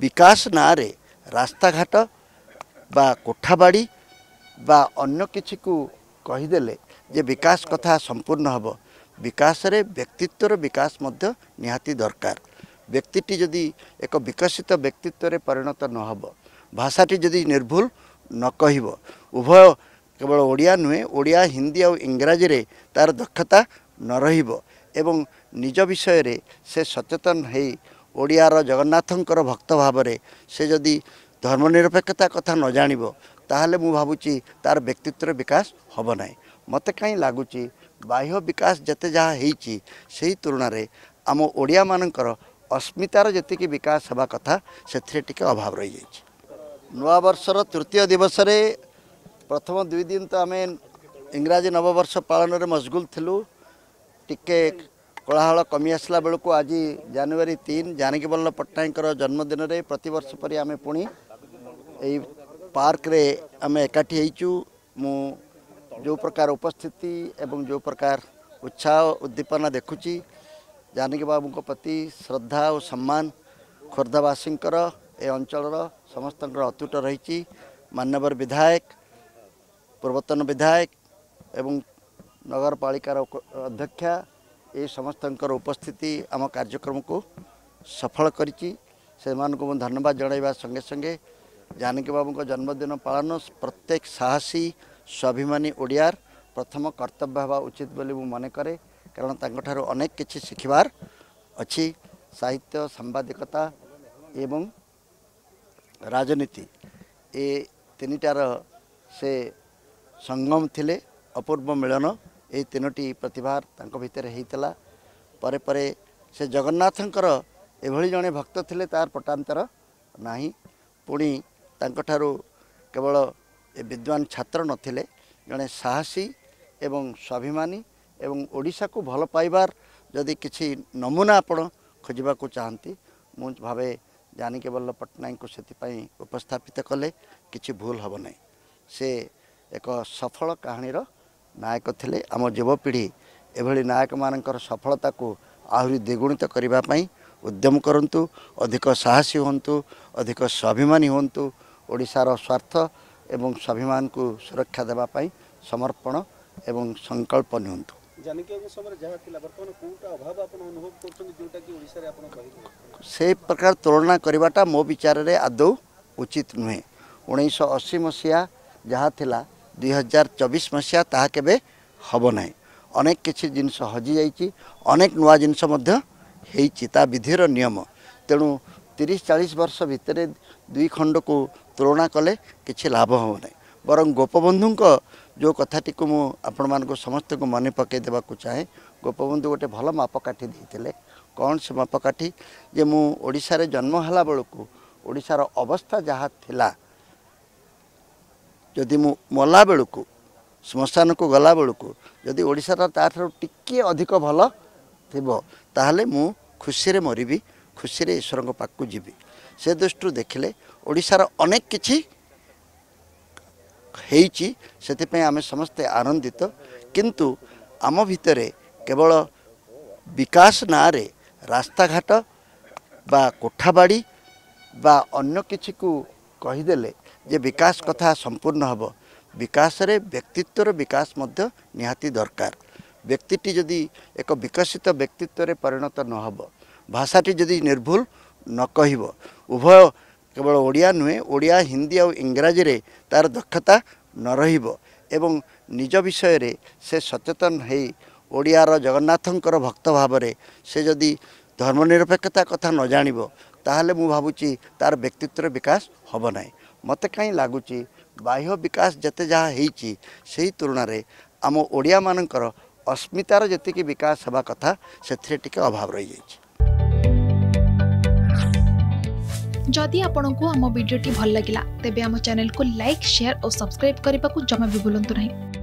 विकास नारे रास्ता घाट बा कोठाबाड़ी बा अन्य किसी को कहीदेले जे विकास कथा संपूर्ण हम विकास रे व्यक्तित्वर विकास मध्य निहाती दरकार। व्यक्तिटी जदि एक विकसित व्यक्तित्व रे परिणत न हो भाषाटी जदि निर्भुल न कहिबो उभय केवल ओडिया नुहे ओडिया हिंदी और इंग्रजी रे तार दक्षता न रहिबो एवं निज विषय रे से सचेतन है ओडियार जगन्नाथंकर भक्त भाव से जदि धर्मनिरपेक्षता कथा न जानिबो ताहले मु भाबुची तार व्यक्तित्वर विकास होबो नै। मते कहीं लागुची बाह्य विकास जते जहाँ हेची सेही तुलना रे आम ओडिया मानकर अस्मितार जतिकि विकास हवा कथा सेथिरे टिके अभाव रही जाइछि। नवा वर्षर तृतीय दिवस रे प्रथम दुई दिन तो आम इंग्राजी नववर्ष पालन रे मशगुल थिलु टिके कोलाहल कमी आसला बेलू को आज जनवरी 3 जानकीवल्लभ पट्टनायक जन्मदिन रे प्रतिवर्ष परि आम पुणी एई पार्क रे आम एकाठी हेचु। मु जो प्रकार उपस्थिति एवं जो प्रकार उत्साह उद्दीपना देखुची जानकी बाबू को प्रति श्रद्धा और सम्मान खोर्धावासी ए अंचल समस्त अतुट रही। माननीय विधायक पूर्वतन विधायक एवं नगरपालिकार अध्यक्षा ये समस्त उपस्थिति आम कार्यक्रम को सफल करिछि। धन्यवाद जणाइबा संगे संगे जानकी बाबू को जन्मदिन पालन प्रत्येक साहसी स्वाभिमानी ओडियार प्रथम कर्तव्य होगा उचित बोली मने करे कारण तांकठारो अनेक किछि शिखिबार अछि साहित्य सांबादिकता एवं राजनीति ए तीनटार से संगम थिले अपूर्व मिलन ए तीनोटी प्रतिभा तांको भीतर हेतला परे परे से जगन्नाथंकर एभली जने भक्त थिले तार पटांतर नाही पुणी तांकठारो केवल ए विद्वान छात्र नथिले जने साहसी एवं स्वाभिमानी एवं ओडिशा को भल पाइबार जदि किसी नमूना आपण खोजा चाहती मु भावे जानकी वल्लभ पट्टनायक से उपस्थापित कले कि भूल हम ना। से एक सफल कहानी नायक थिले आम युवपीढ़ी एभली नायक मानकर सफलता को आहरी द्विगुणित करने उद्यम करंतु अधिक साहसी होंतु अधिक स्वाभिमानी होंतु ओडिशार स्वार्थ एवं स्वाभिमान को सुरक्षा देवाई समर्पण एवं संकल्प निहंतु। से प्रकार तुलना करवाटा मो विचार रे आदौ उचित नुहे। 1980 मसीहा जहाँ थिला 2024 मसीहा ताहा केबे हबो नै। अनेक किछि जिनस हजि जाइछि अनेक नुआ जिनस मध्य हेइछि ता विधिर नियम तेणु 30-40 वर्ष भितरे दुई खंड को तुलना कले किछि लाभ हो नै। बरं गोपबंधु जो कथाटी को मु आपण मानको समस्त को मन पकई देबा को चाहे। गोपबंधु गोटे भल मापकाठी देथिले कौन से मापकाठी जे मु ओडिसा रे जन्म हला बेलकू ओडिसार अवस्था जहाँ थिला जदि मु मला बेलकू श्मशान को गला बेलकू जदि ओडिसार ताठरो टिके अधिक भल थिबो ताहले मु खुशी रे मरिबी खुशी रे ईश्वर को पाक को जीवी। से दृष्टि देखिले ओडिसार अनेक किछि हेची से आम समस्ते आनंदित किंतु आम भितर केवल विकास नारे रास्ता घाट बा कोठाबाड़ी बा अन्य किसी को कहीदेले जे विकास कथा संपूर्ण हम विकास रे व्यक्तित्वर विकास मध्य निहाती दरकार। व्यक्तिटी जदि एक विकसित व्यक्तित्व परिणत न हो भाषाटी जदि निर्भुल न कहिबो उभय केवल ओडिया नुहे ओडिया हिंदी और इंग्रजी रे तार दक्षता न रहिबो एवं निज विषय रे से सचेतन है ओडियार जगन्नाथंकर भक्त भाव से जदि धर्मनिरपेक्षता कथा न जानिबो ताहले मु भाबुची तार व्यक्तित्वर विकास होबो नै। मते कहीं लागुची बाह्य विकास जते जहाँ हेची सेही तुलना रे आम ओडिया मानकर अस्मितार जतिकि विकास हवा कथा सेथिरे टिके अभाव रही जाइछि। जदि आपंक आम भिडी भल लगा तेब आम चैनल को लाइक, शेयर और सब्सक्राइब करने को जमा भी भूलु नहीं।